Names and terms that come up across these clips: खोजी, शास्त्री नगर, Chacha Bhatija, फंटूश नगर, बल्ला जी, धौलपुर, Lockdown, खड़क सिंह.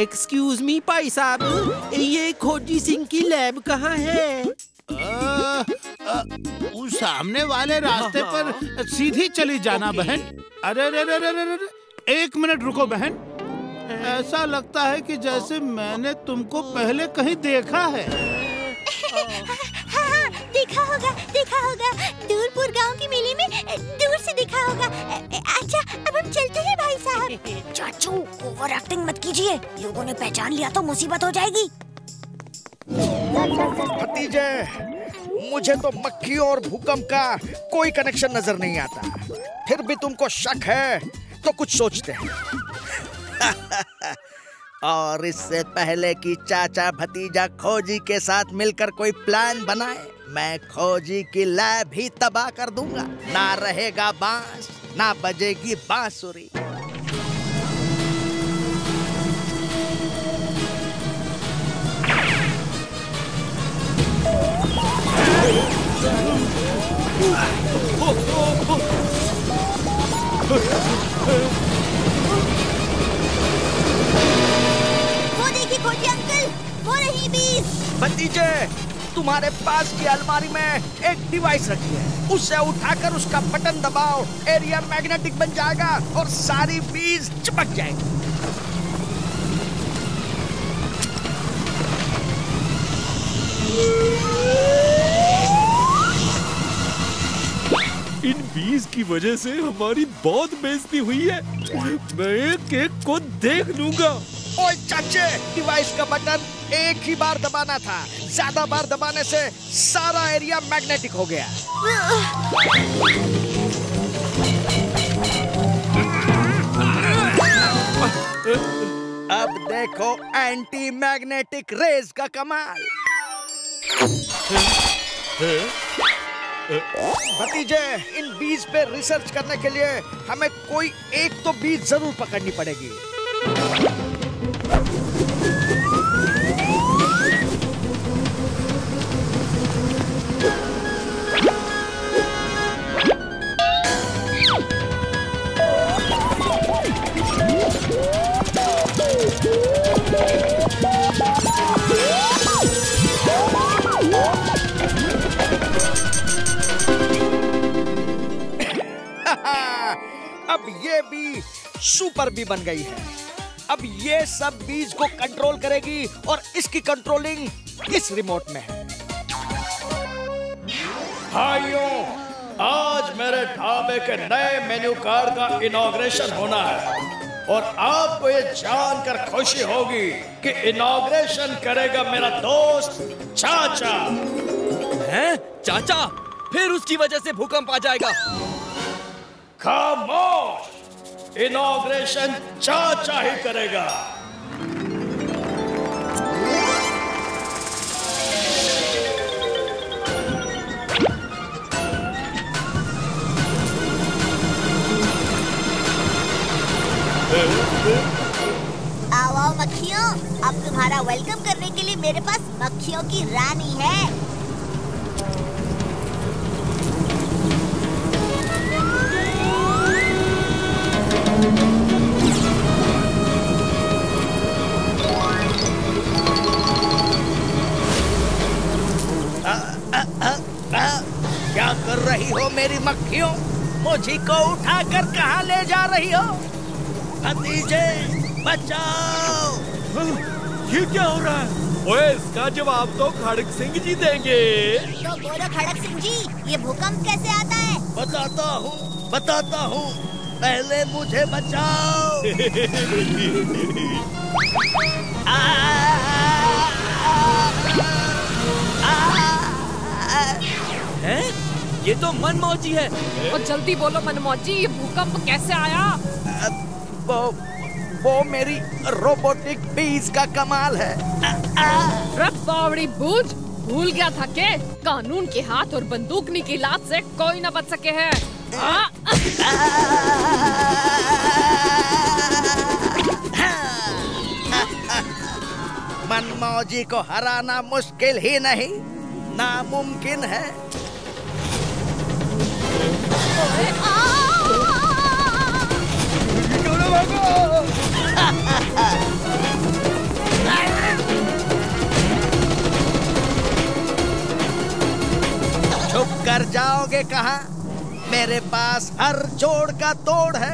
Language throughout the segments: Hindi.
एक्सक्यूज मी भाई साहब, ये खोजी सिंह की लैब कहाँ है? उस सामने वाले रास्ते पर सीधी चली जाना बहन। अरे रे रे रे, 1 मिनट रुको बहन, ऐसा लगता है कि जैसे मैंने तुमको पहले कहीं देखा है। हाँ, देखा होगा, दूरपुर गांव के मेले में दूर से देखा होगा। अच्छा अब हम चलते हैं भाई साहब। चाचू ओवर एक्टिंग मत कीजिए, लोगों ने पहचान लिया तो मुसीबत हो जाएगी। भतीजे, मुझे तो मक्खियों और भूकंप का कोई कनेक्शन नजर नहीं आता, फिर भी तुमको शक है तो कुछ सोचते हैं। और इससे पहले कि चाचा भतीजा खोजी के साथ मिलकर कोई प्लान बनाए, मैं खोजी की लैब ही तबाह कर दूंगा। ना रहेगा बांस, ना बजेगी बांसुरी। खोजी अंकल, वो रही 20। भतीजे, तुम्हारे पास की अलमारी में एक डिवाइस रखी है, उससे उठाकर उसका बटन दबाओ, एरियर मैग्नेटिक बन जाएगा और सारी 20 चिपक जाएगी। इन 20 की वजह से हमारी बहुत बेइज्जती हुई है, मैं एक को देख लूंगा। ओए चाचे, डिवाइस का बटन एक ही बार दबाना था, ज्यादा बार दबाने से सारा एरिया मैग्नेटिक हो गया। अब देखो एंटी मैग्नेटिक रेज का कमाल। भतीजे, इन 20 पे रिसर्च करने के लिए हमें कोई एक तो 20 जरूर पकड़नी पड़ेगी। अब ये भी सुपर बी बन गई है। अब ये सब बीज को कंट्रोल करेगी और इसकी कंट्रोलिंग इस रिमोट में है। भाइयों, आज मेरे ढाबे के नए मेन्यू कार्ड का इनॉग्रेशन होना है और आपको ये जानकर खुशी होगी कि इनॉग्रेशन करेगा मेरा दोस्त चाचा। हैं? चाचा? फिर उसकी वजह से भूकंप आ जाएगा। खामोश, इनॉग्रेशन चाचा ही करेगा। आओ आओ मक्खियों, अब तुम्हारा वेलकम करने के लिए मेरे पास मक्खियों की रानी है। क्या कर रही हो मेरी मक्खियों? मुझे को उठाकर कहाँ ले जा रही हो? भतीजे बचाओ! ये क्या हो रहा है? ओए, इसका जवाब तो खड़क सिंह जी देंगे। तो बोलो खड़क सिंह जी, ये भूकंप कैसे आता है? बताता हूँ, पहले मुझे बचाओ। हैं? ये तो मनमौजी है। और जल्दी बोलो मनमौजी, ये भूकंप कैसे आया? वो मेरी रोबोटिक बीज का कमाल है। रफावड़ी बूझ, भूल गया था के कानून के हाथ और बंदूकनी की लात से कोई न बच सके है। मनमौजी को हराना मुश्किल ही नहीं, नामुमकिन है। कर जाओगे कहाँ? मेरे पास हर जोड़ का तोड़ है।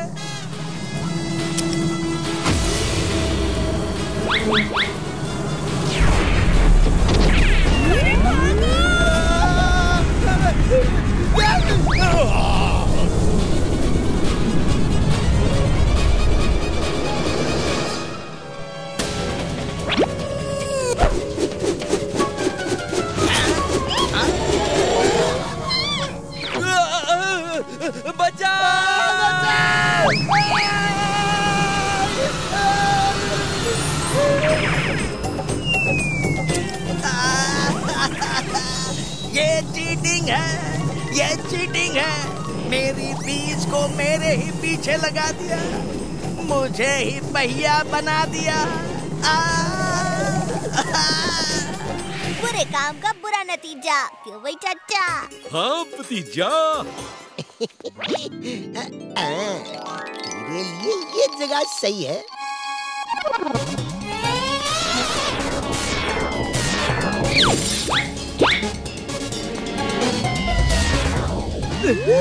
ये चीटिंग है। मेरी बीज को मेरे ही पीछे लगा दिया, मुझे ही पहिया बना दिया। बुरे काम का बुरा नतीजा, क्यों भाई चाचा? हाँ भतीजा। तेरे लिए ये जगह सही है। अरे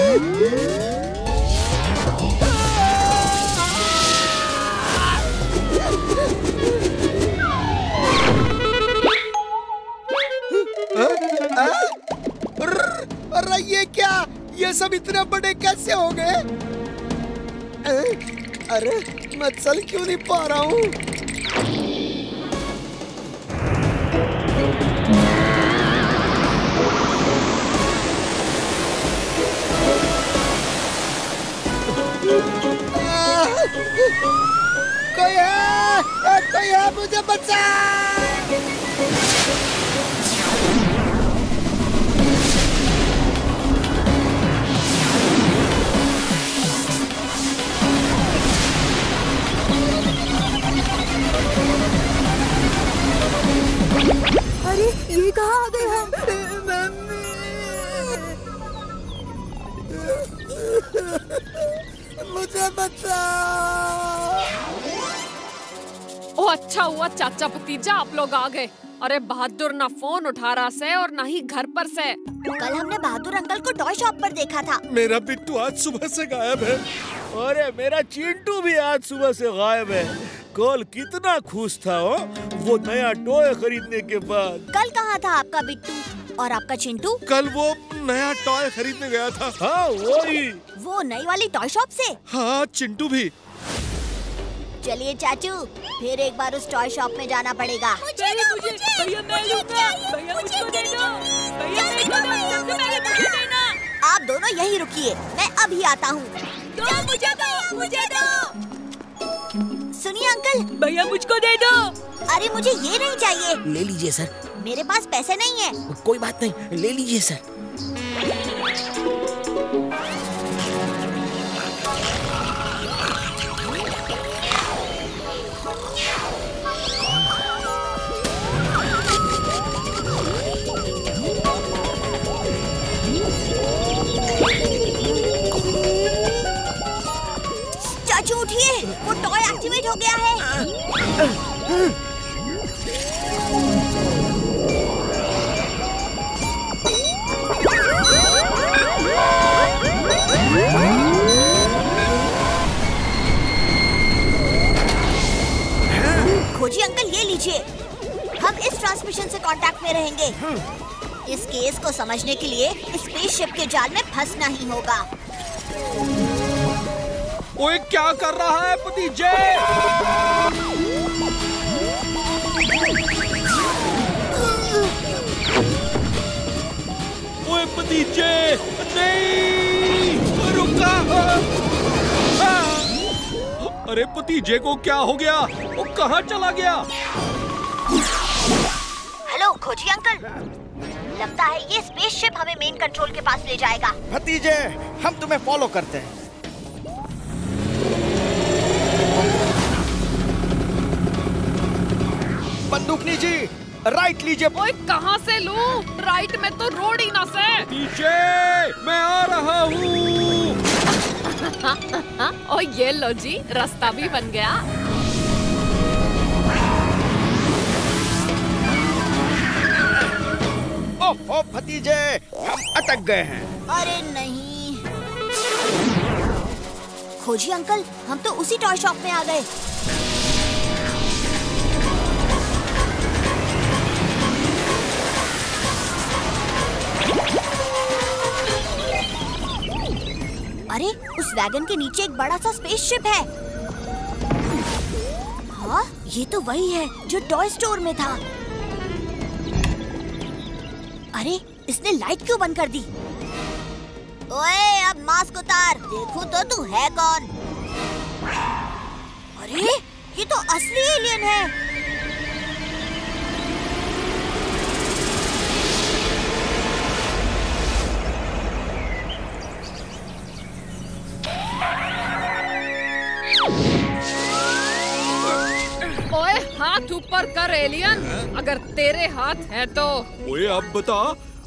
ये क्या? ये सब इतने बड़े कैसे हो गए? अरे मैं चल क्यों नहीं पा रहा हूँ? कोई है मुझे बचा। अरे ये कहाँ आ गए हम? मुझे बचाओ। ओ अच्छा हुआ चाचा भतीजा आप लोग आ गए। अरे बहादुर ना फोन उठा रहा से और ना ही घर पर से। कल हमने बहादुर अंकल को टॉय शॉप पर देखा था। मेरा बिट्टू आज सुबह से गायब है। अरे मेरा चिंटू भी आज सुबह से गायब है। कल कितना खुश था वो नया टॉय खरीदने के बाद। कल कहाँ था आपका बिट्टू और आपका चिंटू? कल वो नया टॉय खरीदने गया था। हाँ वो नई वाली टॉय शॉप से। हाँ चिंटू भी। चलिए चाचू फिर एक बार उस टॉय शॉप में जाना पड़ेगा। आप दोनों यही रुकिए, मैं अभी आता हूँ। सुनिए अंकल। भैया मुझको दे दो। अरे मुझे ये नहीं चाहिए। ले लीजिए सर। मेरे पास पैसे नहीं है। कोई बात नहीं, ले लीजिए सर। वो टॉय एक्टिवेट हो गया है। खोजी अंकल ये लीजिए, हम इस ट्रांसमिशन से कांटेक्ट में रहेंगे। इस केस को समझने के लिए स्पेसशिप के जाल में फंसना ही होगा। ओए क्या कर रहा है भतीजे? ओए भतीजे नहीं रुका। अरे भतीजे को क्या हो गया? वो कहाँ चला गया? हेलो खोजी अंकल, लगता है ये स्पेसशिप हमें मेन कंट्रोल के पास ले जाएगा। भतीजे हम तुम्हें फॉलो करते हैं। बंदूक लीजिए, राइट लीजिए। ओए कहाँ से लूं? राइट में तो रोड ही ना से। पीछे मैं आ रहा हूँ। और ये लो जी रास्ता भी बन गया। ओ भतीजे, हम अटक गए हैं। अरे नहीं खोजी अंकल, हम तो उसी टॉय शॉप में आ गए। अरे उस वैगन के नीचे एक बड़ा सा स्पेसशिप है। हाँ, ये तो वही है जो टॉय स्टोर में था। अरे इसने लाइट क्यों बंद कर दी? ओए अब मास्क उतार, देखो तो तू है कौन। अरे ये तो असली एलियन है। ओए हाथ ऊपर कर एलियन, अगर तेरे हाथ हैं तो। ओए अब बता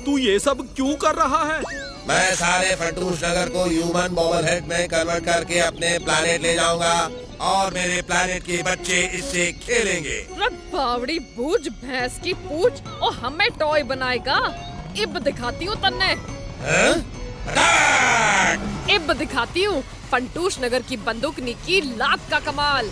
तू ये सब क्यों कर रहा है? मैं सारे फंटूश नगर को ह्यूमन बॉबलहेड में कन्वर्ट करके अपने प्लैनेट ले जाऊंगा और मेरे प्लैनेट के बच्चे इससे खेलेंगे। बावड़ी बूझ भैंस की पूछ और हमें टॉय बनाएगा। इब दिखाती हूँ तन्ने, इब दिखाती हूँ फंटूश नगर की बंदूकनी की लाख का कमाल।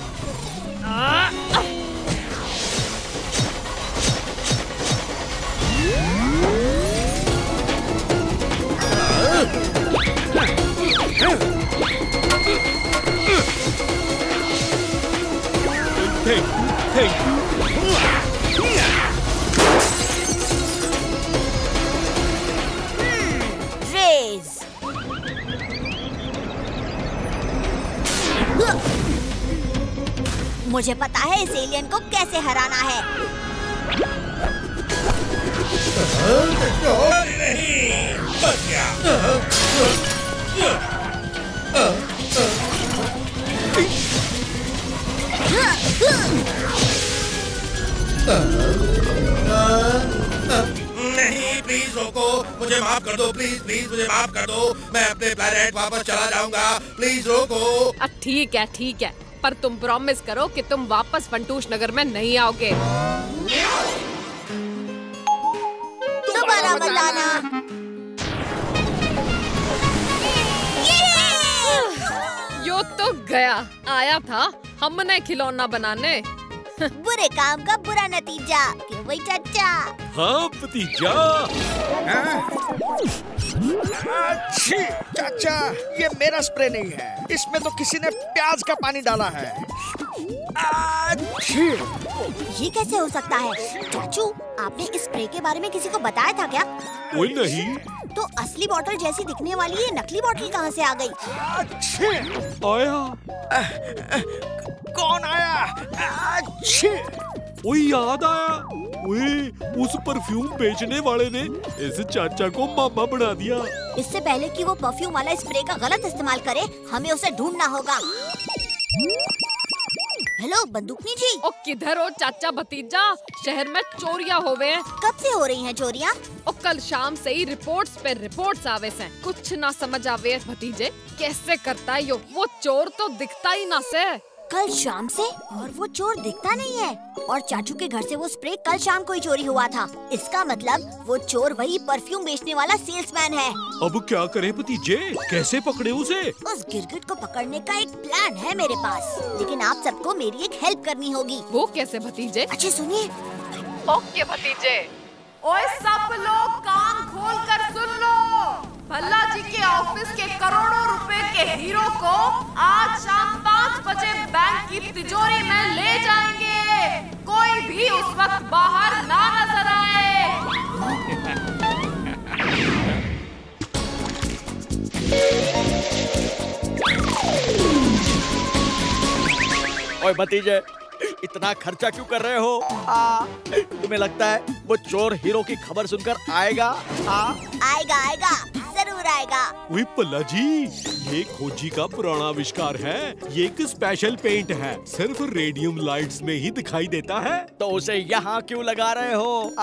मुझे पता है इस एलियन को कैसे हराना है। नहीं बच गया। नहीं प्लीज रोको, मुझे माफ कर दो, प्लीज प्लीज मुझे माफ कर दो, मैं अपने प्लैनेट वापस चला जाऊंगा, प्लीज रोको। ठीक है ठीक है, पर तुम प्रॉमिस करो कि तुम वापस फंटूश नगर में नहीं आओगे। दोबारा बताना। यो तो गया, आया था हमने खिलौना बनाने। बुरे काम का बुरा नतीजा, क्यों भाई चाचा? हाँ भतीजा। अच्छी चाचा, ये मेरा स्प्रे नहीं है, इसमें तो किसी ने प्याज का पानी डाला है। अच्छी, ये कैसे हो सकता है? चाचू आपने इस स्प्रे के बारे में किसी को बताया था क्या? कोई नहीं। तो असली बोतल जैसी दिखने वाली ये नकली बोतल कहाँ से आ गई? अच्छे आया, कौन आया? अच्छे कोई याद आया? उस परफ्यूम बेचने वाले ने इस चाचा को मामा बना दिया। इससे पहले कि वो परफ्यूम वाला स्प्रे का गलत इस्तेमाल करे, हमें उसे ढूंढना होगा। हेलो बंदूकनी जी, ओ किधर हो चाचा भतीजा? शहर में चोरियां हो गए। कब से हो रही हैं चोरियां? और कल शाम से ही रिपोर्ट्स पे रिपोर्ट्स आवे से, कुछ ना समझ आवे भतीजे, कैसे करता है यो? वो चोर तो दिखता ही ना से। कल शाम से और वो चोर दिखता नहीं है, और चाचू के घर से वो स्प्रे कल शाम को ही चोरी हुआ था। इसका मतलब वो चोर वही परफ्यूम बेचने वाला सेल्समैन है। अब क्या करें भतीजे, कैसे पकड़े उसे? उस गिरगिट को पकड़ने का एक प्लान है मेरे पास, लेकिन आप सबको मेरी एक हेल्प करनी होगी। वो कैसे भतीजे? अच्छे सुनिए। ओके भतीजे। ओए सब लोग कान खोलकर सुन लो, बल्ला जी के ऑफिस के करोड़ों रुपए के हीरो को आज शाम 5 बजे बैंक की तिजोरी में ले जाएंगे। कोई भी उस वक्त बाहर ना नजर आए। ओए भतीजे, इतना खर्चा क्यों कर रहे हो? तुम्हें लगता है वो चोर हीरो की खबर सुनकर आएगा? आएगा आएगा, जरूर आएगा। वही बल्ला जी, ये खोजी का पुराना आविष्कार है। ये एक स्पेशल पेंट है, सिर्फ रेडियम लाइट्स में ही दिखाई देता है। तो उसे यहाँ क्यों लगा रहे हो?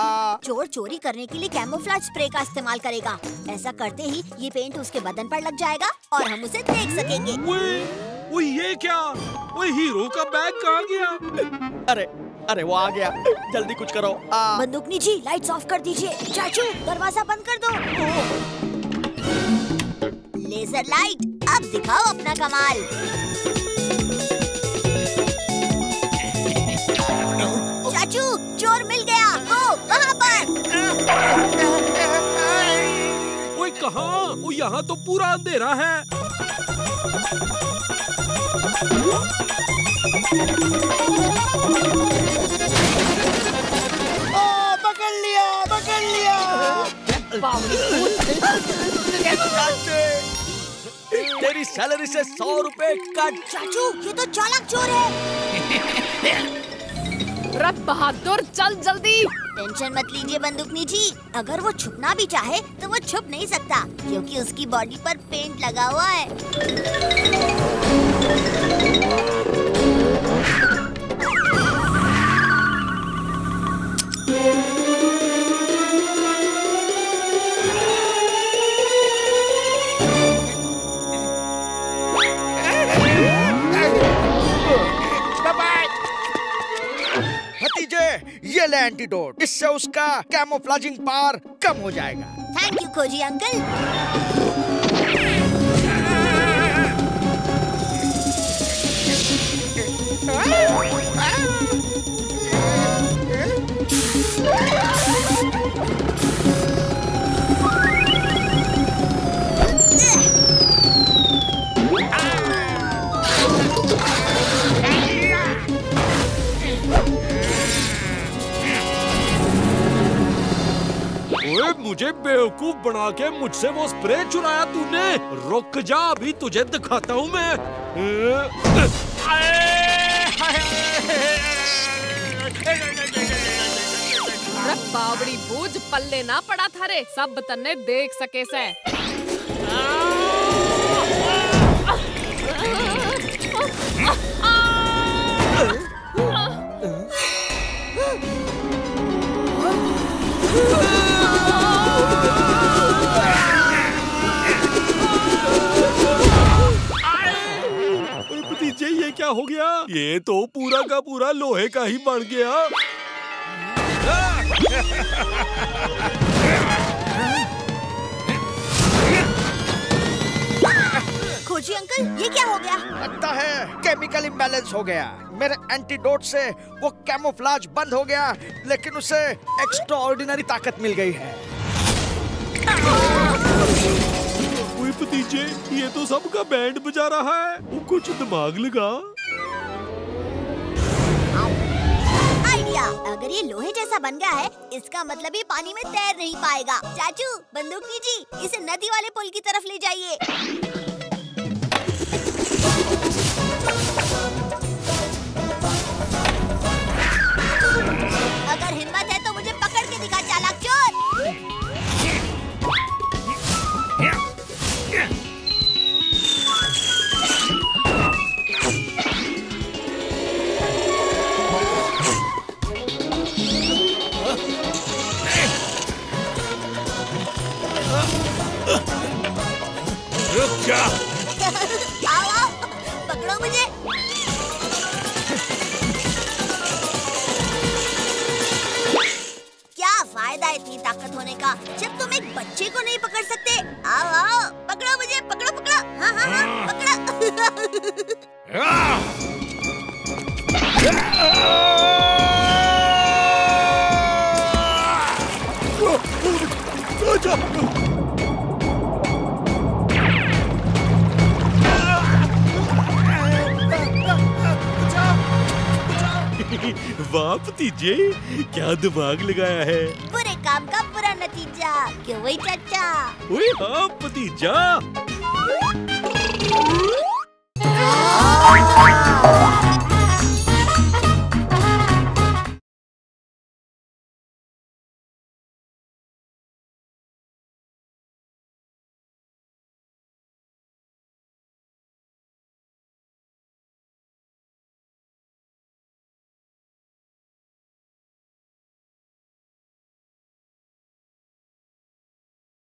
चोर चोरी करने के लिए कैमोफ्लेज स्प्रे का इस्तेमाल करेगा। ऐसा करते ही ये पेंट उसके बदन पर लग जाएगा और हम उसे देख सकेंगे। वो ये क्या? वो हीरो का बैग कहाँ गया? अरे अरे वो आ गया, जल्दी कुछ करो। बंदूकनी जी लाइट्स ऑफ कर दीजिए। चाचू दरवाजा बंद कर दो। लेजर लाइट, अब दिखाओ अपना कमाल। चाचू चोर मिल गया, वो वहाँ पर। ओए कहाँ? वो यहाँ तो पूरा अंधेरा है। पकड़ लिया, पकड़ लिया। तेरी सैलरी से 100 रुपए कट। चाचू ये तो चालाक चोर है। रब बहादुर चल जल्दी। टेंशन मत लीजिए बंदूकनी जी, अगर वो छुपना भी चाहे तो वो छुप नहीं सकता क्योंकि उसकी बॉडी पर पेंट लगा हुआ है। ये ले एंटीडोट, इससे उसका कैमोफ्लेजिंग पावर कम हो जाएगा। थैंक यू खोजी अंकल। मुझे बेवकूफ बना के मुझसे वो स्प्रे चुराया तूने। रुक जा, अभी तुझे दिखाता हूँ मैं। बावड़ी बूझ पल्ले ना पड़ा था रे, सब तन्ने देख सके से। ये क्या हो गया? ये तो पूरा का पूरा लोहे का ही बन गया। खोजी अंकल ये क्या हो गया? लगता है केमिकल इम्बैलेंस हो गया। मेरे एंटीडोट से वो कैमोफ्लाज बंद हो गया लेकिन उसे एक्स्ट्राऑर्डिनरी ताकत मिल गई है। भतीजे ये तो सबका बैंड बजा रहा है, वो कुछ दिमाग लगा। आइडिया, अगर ये लोहे जैसा बन गया है इसका मतलब ये पानी में तैर नहीं पाएगा। चाचू बंदूक लीजिए, इसे नदी वाले पुल की तरफ ले जाइए। अगर हिम्मत है तो मुझे पकड़ के दिखा चालाक चोर। आओ पकड़ो मुझे। क्या फायदा इतनी ताकत होने का जब तुम एक बच्चे को नहीं पकड़ सकते। आओ आओ पकड़ो मुझे, पकड़ो पकड़ो। हाँ हाँ हाँ पकड़ो। वाह भतीजे क्या दिमाग लगाया है। बुरे काम का बुरा नतीजा, क्यों वही चाचा? ओए हाँ भतीजा।